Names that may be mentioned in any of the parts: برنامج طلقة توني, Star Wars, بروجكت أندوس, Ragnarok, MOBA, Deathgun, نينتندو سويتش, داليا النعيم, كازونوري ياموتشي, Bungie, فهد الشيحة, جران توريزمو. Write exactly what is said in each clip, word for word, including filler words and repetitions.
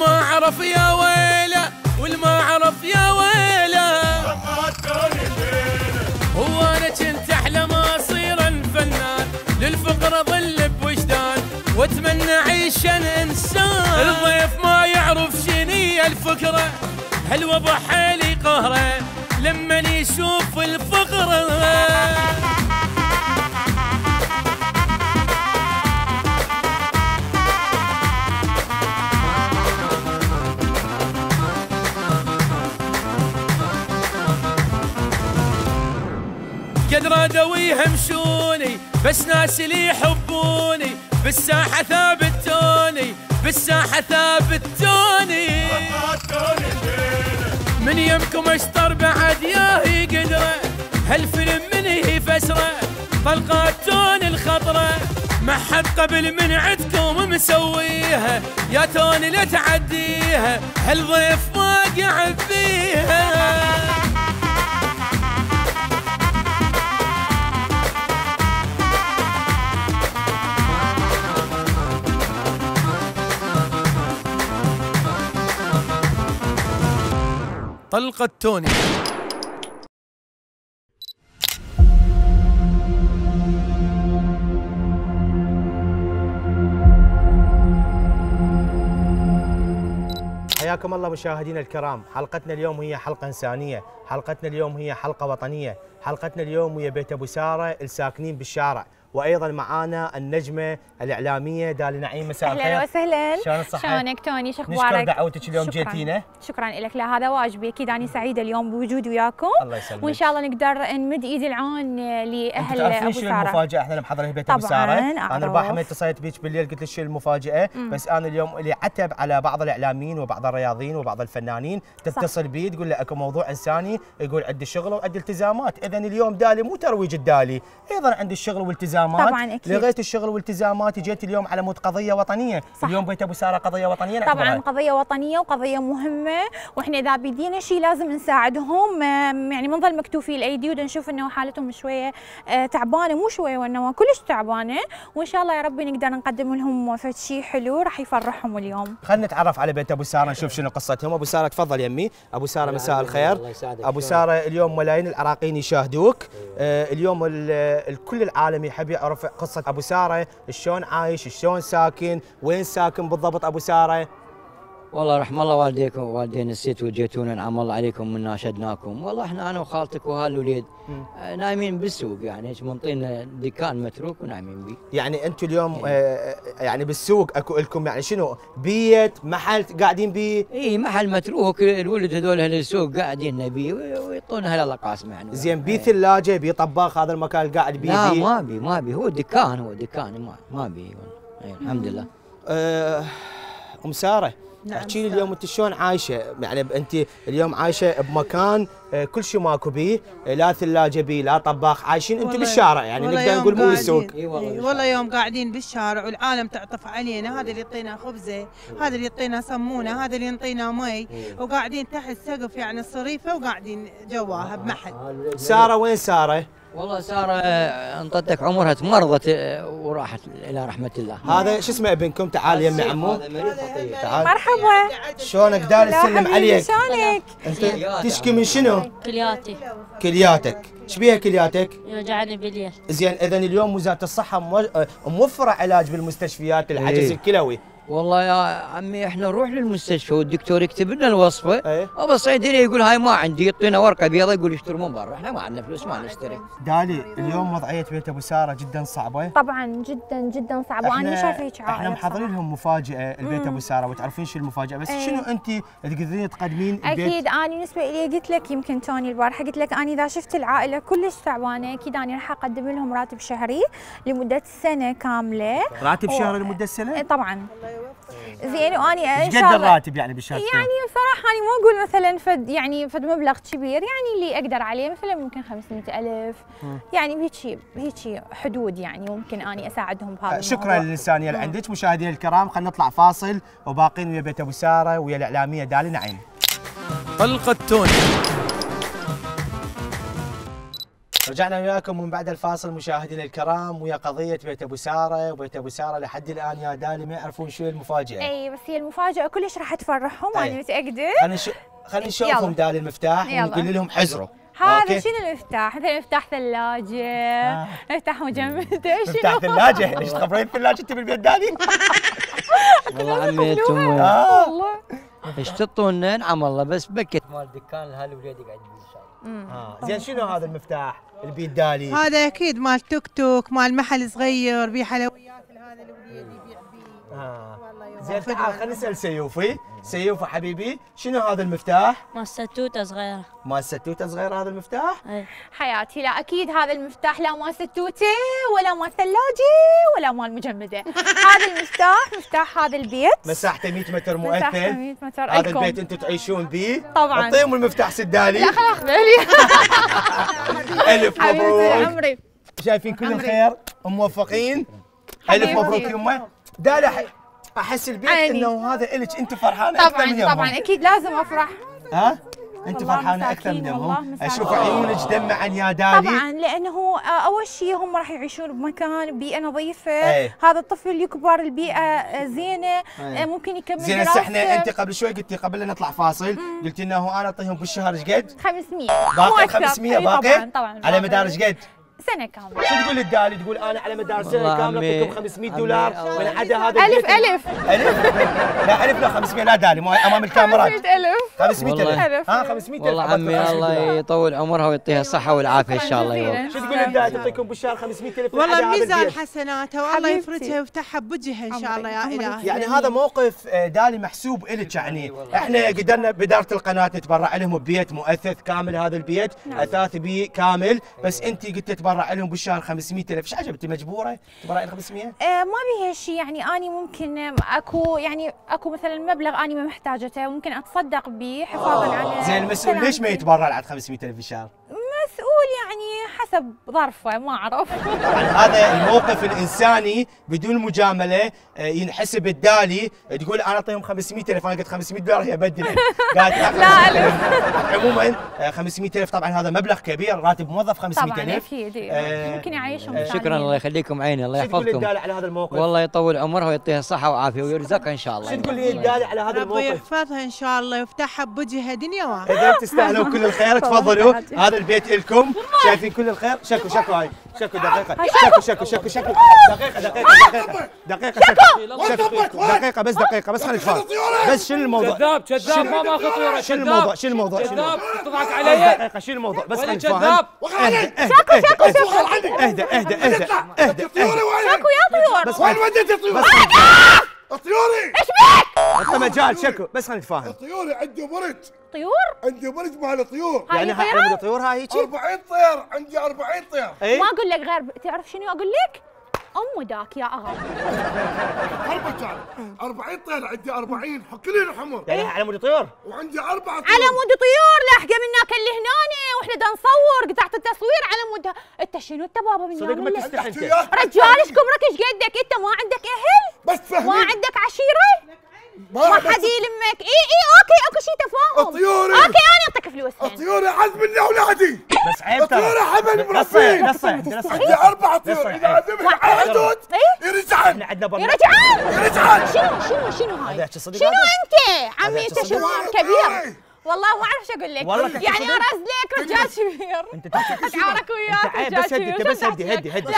والما عرف يا ويله والما عرف يا ويله هو انا كنت احلم اصير فنان للفقر اظل بوجدان واتمنى اعيش انا انسان. الضيف ما يعرف شني الفكره هالوضع حالي قهره لما يشوف الفقر. قدر ادوي همشوني بس ناس اللي يحبوني بالساحه ثابت توني بالساحه ثابت توني. من يمكم اشطر بعد ياهي قدره هالفيلم من هي فسره طلقات توني الخطره ما حد قبل من عندكم مسويها يا توني لا تعديها هالضيف ما قعد فيها. طلقة توني. حياكم الله مشاهدينا الكرام، حلقتنا اليوم هي حلقة إنسانية، حلقتنا اليوم هي حلقة وطنية، حلقتنا اليوم ويا بيت أبو سارة الساكنين بالشارع. وايضا معانا النجمه الاعلاميه داليا النعيم. مساء الخير. اهلا وسهلا. شلون الصحه؟ شلونك توني؟ شو اخبارك؟ نشكر دعوتك اليوم جيتينا. شكرا لك. لا هذا واجبي، اكيد انا سعيده اليوم بوجودي وياكم. الله يسلمك. وان شاء الله نقدر نمد ايد العون لاهل ابو ساره. شنو المفاجاه؟ احنا محضرين بيت ابو ساره. انا رباح ما اتصلت بيك بالليل قلت لك شنو المفاجاه، بس انا اليوم اللي عتب على بعض الاعلاميين وبعض الرياضيين وبعض الفنانين تتصل بي تقول له اكو موضوع انساني، يقول عندي شغله وعندي التزامات. اذا اليوم دالي مو ترويج الدالي، ايضا عندي الشغل والتزامات. طبعا اكيد. لغيت الشغل والتزامات جيت اليوم على مود قضيه وطنيه. صح. اليوم بيت ابو ساره قضيه وطنيه. طبعا قضيه وطنيه وقضيه مهمه، واحنا اذا بدينا شيء لازم نساعدهم، يعني منظل مكتوفي الايدي ونشوف انه حالتهم شويه تعبانه، مو شويه وانما كلش تعبانه، وان شاء الله يا ربي نقدر نقدم لهم فد شيء حلو راح يفرحهم اليوم. خلينا نتعرف على بيت ابو ساره نشوف شنو قصتهم. ابو ساره تفضل يمي. ابو ساره مساء الخير. الله يسعدك. ابو ساره اليوم ملايين العراقيين يشاهدوك. آه اليوم الكل العالم العالم يحب يعرف قصة أبو سارة، شلون عايش، شلون ساكن، وين ساكن بالضبط أبو سارة؟ والله رحم الله والديكم ووالدين السيت وجيتونا، انعم الله عليكم منا شدناكم. والله احنا انا وخالتك وهالوليد نايمين بالسوق، يعني هيك منطينا دكان متروك ونايمين بيه. يعني انتم اليوم آه يعني بالسوق اكو لكم يعني شنو بيت محل قاعدين بيه؟ اي محل متروك، الولد هذول اهل السوق قاعدين بيه ويعطونا هلا قاسمه يعني. زين بيه ثلاجه بيه طباخ هذا المكان قاعد بيه؟ لا بي. ما بيه ما بيه، هو دكان هو دكان ما ما بيه والله. الحمد لله. آه ام ساره احكي لي اليوم انت شلون عايشه؟ يعني انت اليوم عايشه بمكان كل شيء ماكو بيه، لا ثلاجه بيه لا طباخ، عايشين انت بالشارع يعني نقدر نقول مو بالسوق. والله يوم قاعدين بالشارع والعالم تعطف علينا، هذا اللي يعطينا خبزه، هذا اللي يعطينا سمونه، هذا اللي يعطينا مي، وقاعدين تحت سقف يعني الصريفه وقاعدين جواها بمحل. ساره وين ساره؟ والله ساره انطتك عمرها تمرضت وراحت الى رحمه الله. هذا شو اسمه ابنكم؟ تعال يمي عمو. تعال. مرحبا. شلونك دالي؟ تسلم عليك. شلونك؟ انت تشكي من شنو؟ كلياتي. كلياتك، ايش بيها كلياتك؟ يوجعني بالليل. زين اذا اليوم وزاره الصحه موفره علاج بالمستشفيات للعجز الكلوي. والله يا عمي احنا نروح للمستشفى والدكتور يكتب لنا الوصفه، ايه؟ ابص عندنا يقول هاي ما عندي، يعطينا ورقه بيضاء يقول اشتروا من برا، احنا ما عندنا فلوس ما نشتري. دالي اليوم وضعيه بيت ابو ساره جدا صعبه. طبعا جدا جدا صعبه وانا شايفه هيك عائله. احنا محضرين لهم مفاجاه البيت ابو ساره وتعرفين شو المفاجاه، بس ايه؟ شنو انت تقدرين تقدمين؟ اكيد انا بالنسبه لي قلت لك يمكن توني البارحه قلت لك انا اذا شفت العائله كلش تعبانه اكيد انا راح اقدم لهم راتب شهري لمده سنه كامله. راتب و... شهري لمده سنه؟ طبعا. زين واني ان شاء الله قد الراتب يعني بالشهر؟ يعني صراحه انا مو اقول مثلا فد يعني فد مبلغ كبير، يعني اللي اقدر عليه مثلا ممكن خمسمئة ألف يعني هيك هيك حدود، يعني ممكن اني اساعدهم بهذا. شكرا للانسانيه اللي عندك. مشاهدينا الكرام خلينا نطلع فاصل وباقين ويا بيت ابو ساره ويا الاعلاميه داليا النعيم. طلقة توني. رجعنا وياكم من بعد الفاصل مشاهدينا الكرام ويا قضيه بيت ابو ساره، وبيت ابو ساره لحد الان يا دالي ما يعرفون شو المفاجاه. اي بس هي المفاجاه كلش راح تفرحهم انا متاكده. انا شو خلينا نشوفهم دالي المفتاح ونقول لهم حزروا. هذا شنو المفتاح؟ مثلا مفتاح ثلاجه، مفتاح مجمده، شنو؟ مفتاح ثلاجه، ليش تخبرين الثلاجه انت بالبيت دالي؟ والله عميتهم والله ايش تعطونا؟ نعم والله بس بكت مال دكان هالي وليدي قاعد يقول ان شاء الله. اه زين شنو هذا المفتاح البيت دالي؟ هذا اكيد مال توك توك، مال محل صغير بيه حلويات هذا الوليدي يبيع فيه. اه زين تعال خلينا نسال سيوفي، سيوفي حبيبي شنو هذا المفتاح؟ مال ستوته صغيره. مال ستوته صغيره هذا المفتاح؟ اي حياتي لا اكيد هذا المفتاح لا مال ستوته ولا مال ثلاجه ولا مال مجمده، هذا المفتاح مفتاح هذا البيت مساحته مية متر مؤثر مساحته مية متر هذا ألكم. البيت انتم تعيشون به طبعا اعطيهم المفتاح سدالي لا خلاص بالي الف مبروك شايفين كل الخير وموفقين الف مبروك يمه دالي احس البيت انه هذا الك انت فرحانه اكثر من يومهم طبعا اكيد لازم افرح ها انت فرحانه اكثر من يومهم اشوف عيونك دمعا يا دالي طبعا لانه اول شيء هم راح يعيشون بمكان بيئه نظيفه أي. هذا الطفل يكبر البيئه زينه أي. ممكن يكمل زين هسه احنا انت قبل شوي قلتي قبل لا نطلع فاصل قلتي انه انا اعطيهم بالشهر ايش قد؟ خمسمية باقي خمسمية باقي طبعا طبعا على مدار ايش قد؟ سنة كاملة شو تقول للدالي؟ تقول أنا على مدار سنة كاملة أعطيكم خمسمية دولار ولا عدا هذا ألف ألف ألف لا ألف لا خمسمية لا دالي مو أمام الكاميرات خمسمية ألف خمسمية ألف ها خمسمية ألف والله عمي الله يطول عمرها ويعطيها الصحة والعافية إن شاء الله يوم شو تقول للدالي تعطيكم بالشهر خمسمية ألف والله ميزان حسناتها والله يفرجها ويفتحها بوجهها إن شاء الله يا إلهي يعني هذا موقف دالي محسوب إلك يعني إحنا قدرنا بإدارة القناة نتبرع لهم ببيت مؤثث كامل هذا البيت أثاث بيه كامل بس أنت قلت تبرع لهم بالشهر خمسمية ألف، ايش عجبتي مجبوره تبرع لهم خمسمية؟ آه ما بيها شيء يعني اني ممكن اكو يعني اكو مثلا مبلغ اني ما محتاجته ممكن اتصدق به حفاظا على زين المسؤول ليش ما يتبرع لعند خمسمية ألف بالشهر؟ مسؤول يعني حسب ظرفه ما اعرف طبعا هذا الموقف الانساني بدون مجامله ينحسب الدالي تقول انا اعطيهم خمسمية ألف انا قلت خمسمية دولار هي بدلت قالت لا ألف عموما خمسمية ألف طبعا هذا مبلغ كبير راتب موظف خمسمية ألف اكيد آه ممكن يعيشهم آه شكرا الله يخليكم عيني الله يحفظكم شو تقول للدالي على هذا الموقف؟ والله يطول عمرها ويعطيها الصحه والعافيه ويرزقها ان شاء الله شو تقول للدالي على هذا الموقف؟ ربي يحفظها ان شاء الله ويفتحها بوجهها دنيا واحده اذا تستاهلون كل الخير تفضلوا هذا البيت لكم شايفين كل الخير شكو شكو هاي شكو دقيقه شكو شكو شكو شكو دقيقه دقيقه دقيقه دقيقه شكو دقيقه بس دقيقه بس خليك فاضي بس شنو الموضوع كذاب كذاب ما ماخذ خطوره شنو الموضوع شنو الموضوع كذاب تضحك علي دقيقه شنو الموضوع بس خليك فاهم شكو شكو شكو اهدى اهدى اهدى اهدى شكو يا طيور وين وديت الطيور طيوري ايش بك؟ عطنا مجال شكو بس خلينا نتفاهم طيوري عندي برج طيور؟ عندي برج مال طيور يعني هاي طيور هاي هيجي؟ أربعين طير عندي أربعين طير ايه؟ ما اقول لك غير تعرف شنو اقول لك؟ ام داك يا اغا أربعين طير عندي أربعين كلين حمر يعني على مود طيور؟ وعندي أربعة طيور على مود طيور لاحقه منك اللي هنا واحنا دا نصور قطعت التصوير على مود انت شنو انت بابا من صدق ما تستحي انت رجالش كبرك ايش قدك انت ما عندك اهل؟ بس فهمي ما عندك عشيره؟ ما حد يلمك اي اي اوكي اكو شيء تفاهم طيوري اوكي انا اعطيك فلوس طيوري عزم لي اولادي بس عيب طيوري حمل مربين عندي اربع طيور اذا عزمهم على الحدود يرجعن يرجعن يرجعن شنو شنو شنو هاي؟ شنو انت؟ عمي انت شوار كبير والله ما اعرف شو اقول لك يعني انا ازلك رجال كبير انت اتعارك وياك بس هدي بس هدي هدي هدي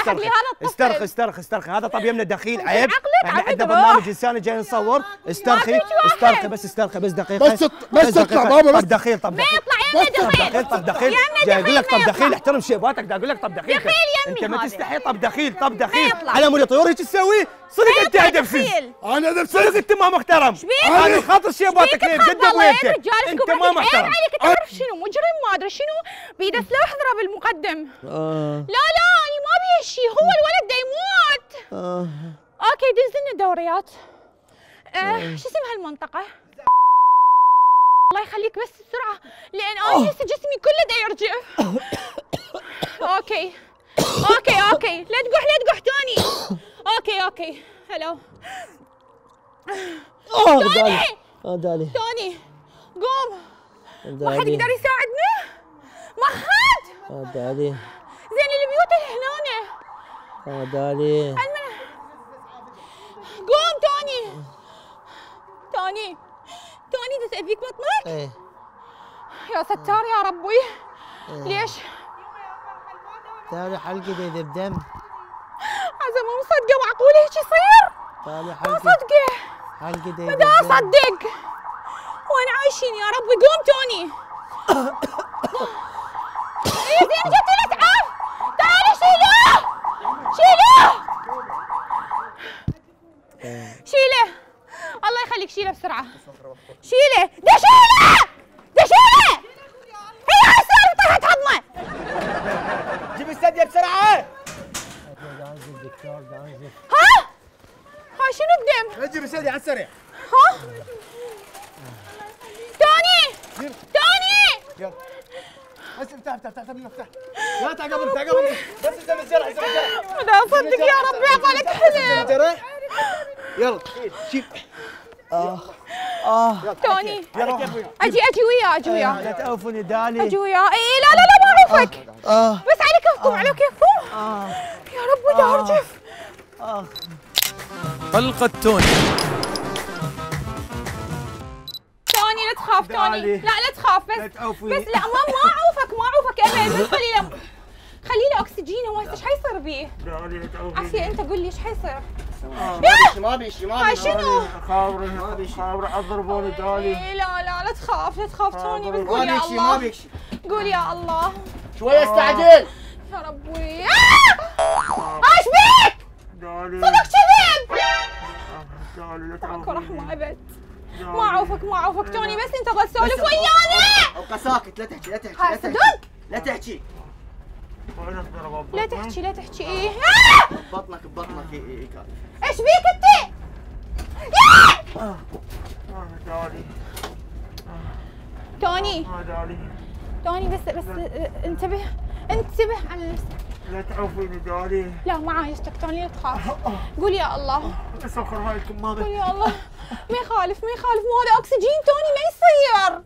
استرخي استرخي استرخي هذا طب يمنا دخيل عيب احنا عندنا برنامج انساني جاي نصور استرخي استرخي بس استرخي بس دقيقه بس بس اطلع بابا بس دخيل طب ما يطلع يمنا دخيل طب دخيل جاي اقول لك طب دخيل احترم شيباتك دا اقول لك طب دخيل انت ما تستحي طب دخيل طب دخيل على مود طيور هيك تسوي صدق انت ادبسي انا ادبسي صدق انت ما محترم انا خاطر شيباتك ليه جدك وياك انت ما محترم عليك تعرف شنو مجرم ما ادري شنو بيده سلاح ضرب المقدم لا لا انا ما بيه شيء هو الولد دا يموت اوكي دز لنا الدوريات آه شو اسم هالمنطقه الله يخليك بس بسرعه لان انا هسه جسمي كله دا يرجع اوكي اوكي اوكي لا تقح لا تقح توني اوكي اوكي هلو توني دالي توني قوم ما حد يقدر يساعدني ما حد دالي اه دالي قوم توني توني توني دس فيك بطنك؟ ايه يا ستار يا ربي. إيه. ليش؟ تالي حلقي دي دي بدم عزا مو مصدقة وعقولي هيك يصير؟ تالي حلقي مصدقة حلقي دي بدي أصدق وأنا عايشين يا ربي. قوم توني إيه زين جبتي لي تعب. تعالي شيله شيله شيله الله يخليك شيله بسرعة شيله ده شيله ده شيله هي عسل طلعت هضمة. جيب السادية بسرعة. ها؟ ها شنو الدم؟ جيب السادية على السريع. ها؟ توني توني بس افتح افتح افتح منه افتح. لا تعقب انت تعقب انت بس الدم الجرح الدم الجرح. لا صدق يا ربي عطالك حلم. يلا شيل. اه اه توني اجي اجي وياه اجي وياه. لا تأوفني دالي. اجي وياه. اي لا لا لا ما اعوفك. اه بس على كيفكم على كيفكم. اه يا رب وجع ارجف. اه طلقة توني. توني لا تخاف توني. لا لا تخاف بس بس لا ما ما اعوفك ما اعوفك ابد. بس خلي له خلي له اكسجين. هو ايش حيصير بيه؟ عافية انت قول لي ايش حيصير؟ ما بيشي ما بيشي شنو؟ خابر خابر اضربوني دالي. لا لا لا تخاف لا تخاف توني بس قول يا الله. ما بيشي قول يا الله. شوي استعجل. يا ربي ايش بيك؟ صدق كذب. ماكو رحمة ابد. ما اعوفك ما اعوفك توني بس انت ظل تسولف ويانا. ابقى ساكت لا تحكي لا تحكي لا تحكي لا تحكي لا تحكي. ايه بطنك ببطنك. ايه ايه ايش بيك انت؟ ياه توني توني بس بس انتبه انتبه على نفسك. لا تعوفيني دالي. لا ما عايشتك توني لا تخاف. قول يا الله. اسخر هايكم ماما. قول يا الله ما يخالف ما يخالف. مو هذا اكسجين توني ما يصير.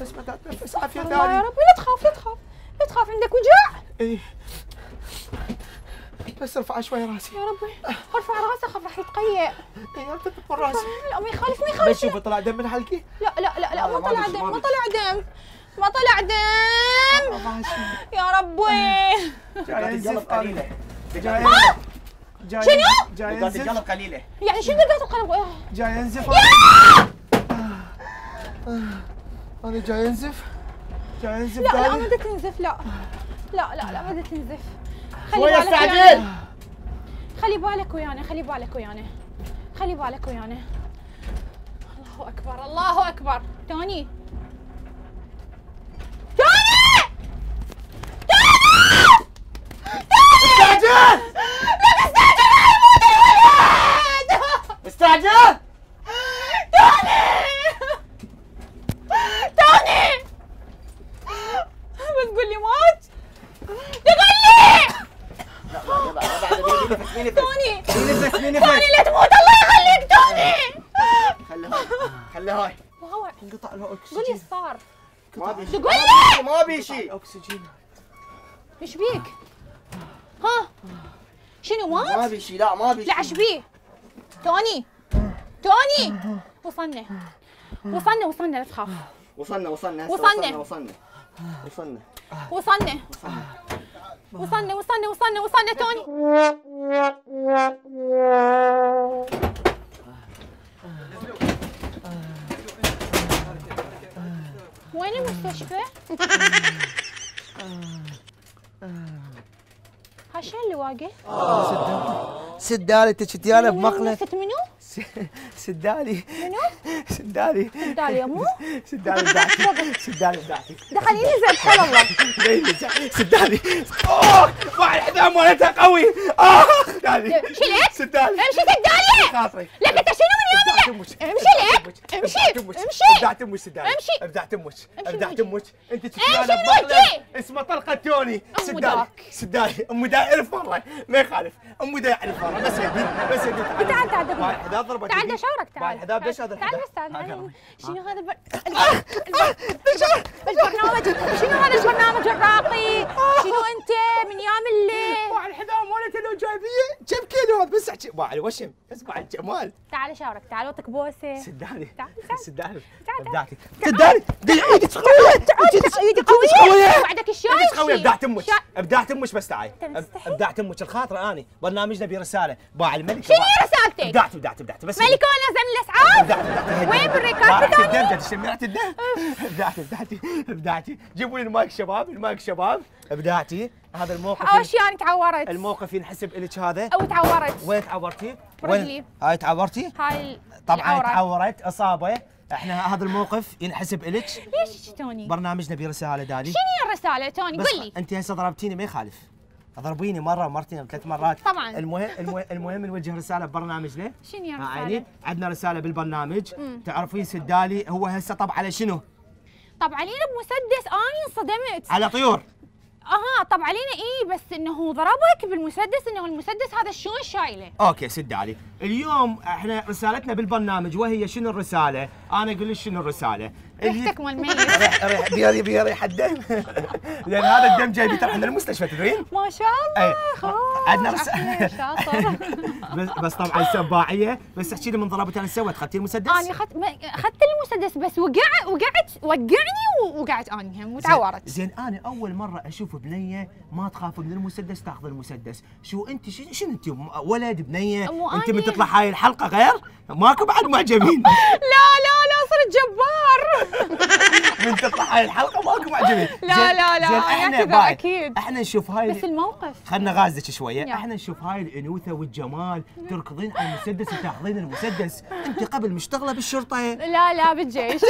بس ما تتنفس عافية دالي. يا ربي لا تخاف لا تخاف لا تخاف. عندك وجع؟ ايه بس ارفع شوي راسي. يا ربي ارفع راسك خاف راح يتقيأ. اي ارتفع من راسي. لا ما يخالف ما يخالف. بشوفه طلع دم من حلقي؟ لا لا لا لا ما طلع دم ما طلع دم ما طلع دم. يا ربي جاي ينزف قليله. جاي جاي شنو؟ جاي ينزف قلب قليله. يعني شنو دقات القلب؟ جاي ينزف. انا جاي ينزف جاي ينزف. لا لا ما بدها تنزف. لا لا لا لا ما بدها تنزف. خلي بالك ويانا. خلي بالك ويانا خلي بالك ويانا خلي بالك ويانا. الله اكبر الله اكبر. توني توني توني استعجل. لا استعجل استعجل توني توني بس قول لي موت. توني توني لا تموت الله يخليك توني. خليها خليها هاي. وهو انقطع له اكسجين. قول لي ايش صار؟ ما بي شيء قول لي ما بي شيء. اكسجين ايش بيك؟ ها شنو مات؟ ما بي شيء لا ما بي شيء. لا ايش بيه؟ توني توني وصلنا وصلنا وصلنا لا تخاف. وصلنا وصلنا وصلنا وصلنا وصلنا وصلنا وصلنا وصلنا وصلنا وصلنا توني. وين المستشفى؟ هالشين اللي واقف؟ سدالي تشتيانا بمقلب. منو؟ سدالي منو؟ سدالي سدالي يا مو؟ سدالي بدعتي سدالي بدعتي دخليني زي بحال الله. سدالي اوه مع الحزام مالتها قوي. اخ دالي شلت؟ سدالي امشي سدالي خاطري. لك انت شنو من يومنا؟ امشي لك امشي امشي ابدعت امك سدالي امشي ابدعت امك ابدعت امك. انت تشتيانا بمقلب اسمها طلقة توني. سدالي سدالي امي داي الف مره ما يخالف امي داي الف مره. بس يدي بس يدي تعال تعال تعال ضربك تعال شعرك تعال تعال بس هذا تعال بس تعال. شنو هذا البرنامج؟ شنو هذا البرنامج الراقي؟ شنو انت من يا ملي؟ مع الحذاء لهم بس احكي مع الوشم، اسمع الجمال. تعال شاورك، تعال اعطيك بوسه. سداني سداني ابدعتي سداني، ايدك قويه، ايدك قويه، وعدك شلون؟ ايدك قويه، ابدعت امك، ابدعت امك بس تعاي، ابدعت امك الخاطره اني، برنامجنا برساله، باع الملك. شنو رسالتك؟ ابدعت ابدعت ابدعت بس ملكه ونظم الاسعاد؟ وين بالركاب تداني؟ شمعت الدم، ابدعتي ابدعتي ابدعتي، جيبوا لي المايك شباب، المايك شباب، ابدعتي. هذا الموقف اوش يعني تعورت، الموقف ينحسب لك هذا. او تعورت. وين تعورتي؟ برجلي. هاي تعورتي؟ هاي طبعا تعورت اصابه. احنا هذا الموقف ينحسب لك. ليش توني؟ برنامجنا برساله دالي. شنو الرساله توني؟ قول لي. انت هسه ضربتيني ما يخالف. ضربيني مره ومرتين وثلاث مرات. طبعا. المهم المهم, المهم نوجه رساله ببرنامجنا. شنو هي الرساله؟ عندنا رساله بالبرنامج، تعرفين سيد دالي هو هسه طب على شنو؟ طب علينا بمسدس. اني انصدمت. على طيور. اها طب علينا ايه، بس انه ضربك بالمسدس، انه المسدس هذا شلون شايله؟ اوكي سد علي، اليوم احنا رسالتنا بالبرنامج وهي شنو الرساله؟ انا اقول لك شنو الرساله؟ ريحتك مال ميت. ريحه بيها بيها ريحه دم، لان هذا الدم جاي بيتر احنا المستشفى تدرين؟ ما شاء الله خوش عندنا رساله شاطر. بس, بس طبعا سباعيه، بس احكي لي من ضربتي انا سويت، خدتي المسدس؟ انا اخذت اخذت المسدس بس وقع وقعت وقعني وقعت اني هم وتعورت. زين انا اول مره اشوف بنيه ما تخاف من المسدس تاخذ المسدس، شو انت شنو انت ولد بنيه؟ انت من تطلع هاي الحلقه غير؟ ماكو بعد معجبين. لا لا لا صرت جبار. من تطلع هاي الحلقه ماكو معجبين. لا لا لا احنا اكيد احنا نشوف هاي بس الموقف خلنا غازك شويه، احنا نشوف هاي الانوثه والجمال تركضين على المسدس وتاخذين المسدس، انت قبل مشتغله بالشرطه؟ لا لا بالجيش.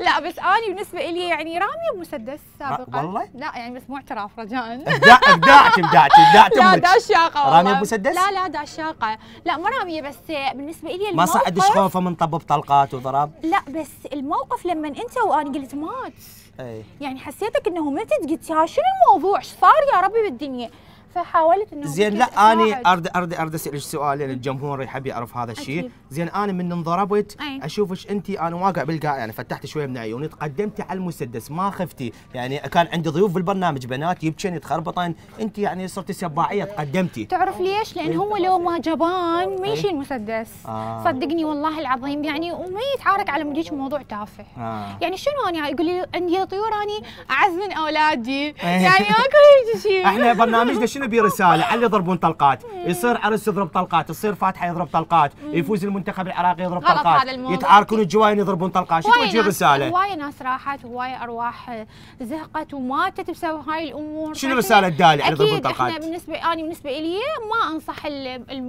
لا بس أنا بالنسبة لي يعني رامية بمسدس سابقا. والله؟ لا يعني بس مو اعتراف رجاء. ابدعتي ابدعتي ابدعتي. لا داشاقة والله. رامية بمسدس؟ لا لا داشاقة، لا مو رامية، بس بالنسبة لي الموقف ما صعدش خوفة من طب بطلقات وضرب؟ لا بس الموقف لما أنت وأنا قلت مات. أي. يعني حسيتك أنه متت، قلت يا شنو الموضوع؟ شو صار يا ربي بالدنيا؟ فحاولت انه زين. لا اني ارد ارد ارد اسالك سؤال لان الجمهور يحب يعرف هذا الشيء. زين انا من انضربت اشوفك انت انا واقع بالقاع، يعني فتحت شويه من عيوني، تقدمتي على المسدس ما خفتي، يعني كان عندي ضيوف بالبرنامج بنات يبكين يتخربطن، انت يعني صرتي سباعيه تقدمتي. تعرف ليش؟ لان هو لو ما جبان ما يشيل مسدس. آه. صدقني والله العظيم يعني، وما يتعارك على مديك موضوع تافه. آه. يعني شنو انا يقول لي عندي طيور اني اعزمن اولادي. يعني اكو هيك شيء. احنا برنامجنا شنو برساله؟ على يضربون طلقات، يصير عرس يضرب طلقات، يصير فاتحه يضرب طلقات، يفوز المنتخب العراقي يضرب طلقات، يتعاركون الجواين يضربون طلقات، شو توجه رساله؟ هوايه ناس راحت، هوايه ارواح زهقت وماتت بسبب هاي الامور. شنو رساله دالي على يضربون طلقات؟ اكيد احنا بالنسبه انا بالنسبه لي ما انصح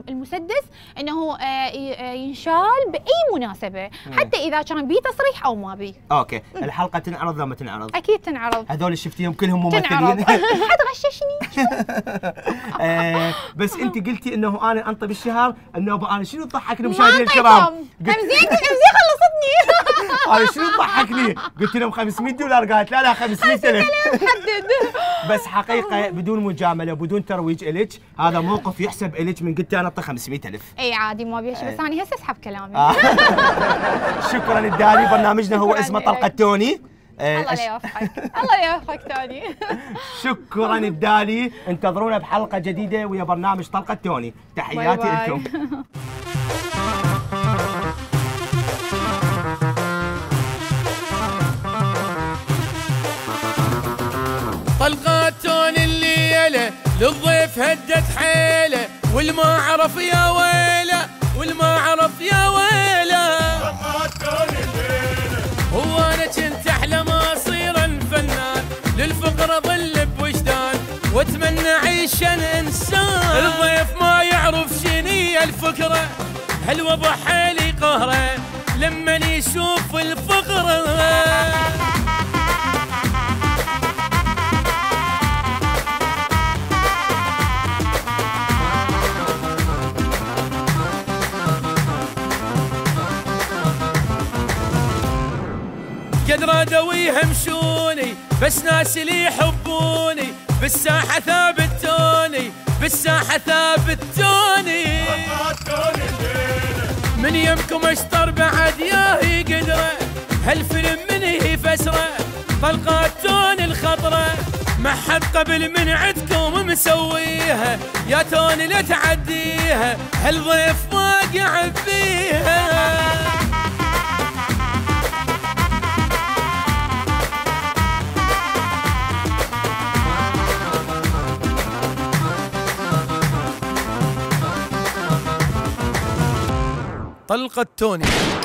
المسدس انه ينشال باي مناسبه، حتى اذا كان بيه تصريح او ما بيه. اوكي، الحلقه تنعرض لما تنعرض؟ اكيد تنعرض. هذول شفتيهم كلهم ممثلين؟ حد غششني. آه بس انت قلتي انه انا انطي بالشهر النوبه، انا شنو تضحكني مشاهدينا الكرام؟ امزيك امزيك خلصتني. انا شنو تضحكني؟ قلت لهم خمسمية دولار قالت لا لا خمسمية ألف. بس حقيقه بدون مجامله بدون ترويج الك، هذا موقف يحسب الك، من قلت انا انطي خمسمية ألف. اي عادي ما بيها شيء، بس انا هسه اسحب كلامي. شكرا لدالي، برنامجنا هو اسمه طلقة توني. الله لا يوفقك. الله لا يوفقك توني. شكرا الدالي، انتظرونا بحلقه جديده ويا برنامج طلقه توني. تحياتي لكم. طلقه توني الليله للضيف هدت حيله، والما عرف يا ويله والما عرف يا ويله. طلقه توني الليله وانا كنت احلم اصيرا فنان، للفقر اظل بوجدان واتمنى عيشا انسان. الضيف ما يعرف شني الفكره، هل وضع حالي قهره لما يشوف الفقره. قدر ادوي همشوني بس ناس اللي يحبوني، بالساحه ثابت توني، بالساحه ثابت توني. من يمكم اشطر بعد ياهي قدره، هالفيلم من هي فسره، طلقات توني الخطره، ما حد قبل من عندكم مسويها. بيها يا توني لا تعديها، هالضيف واقع فيها. طلقة توني.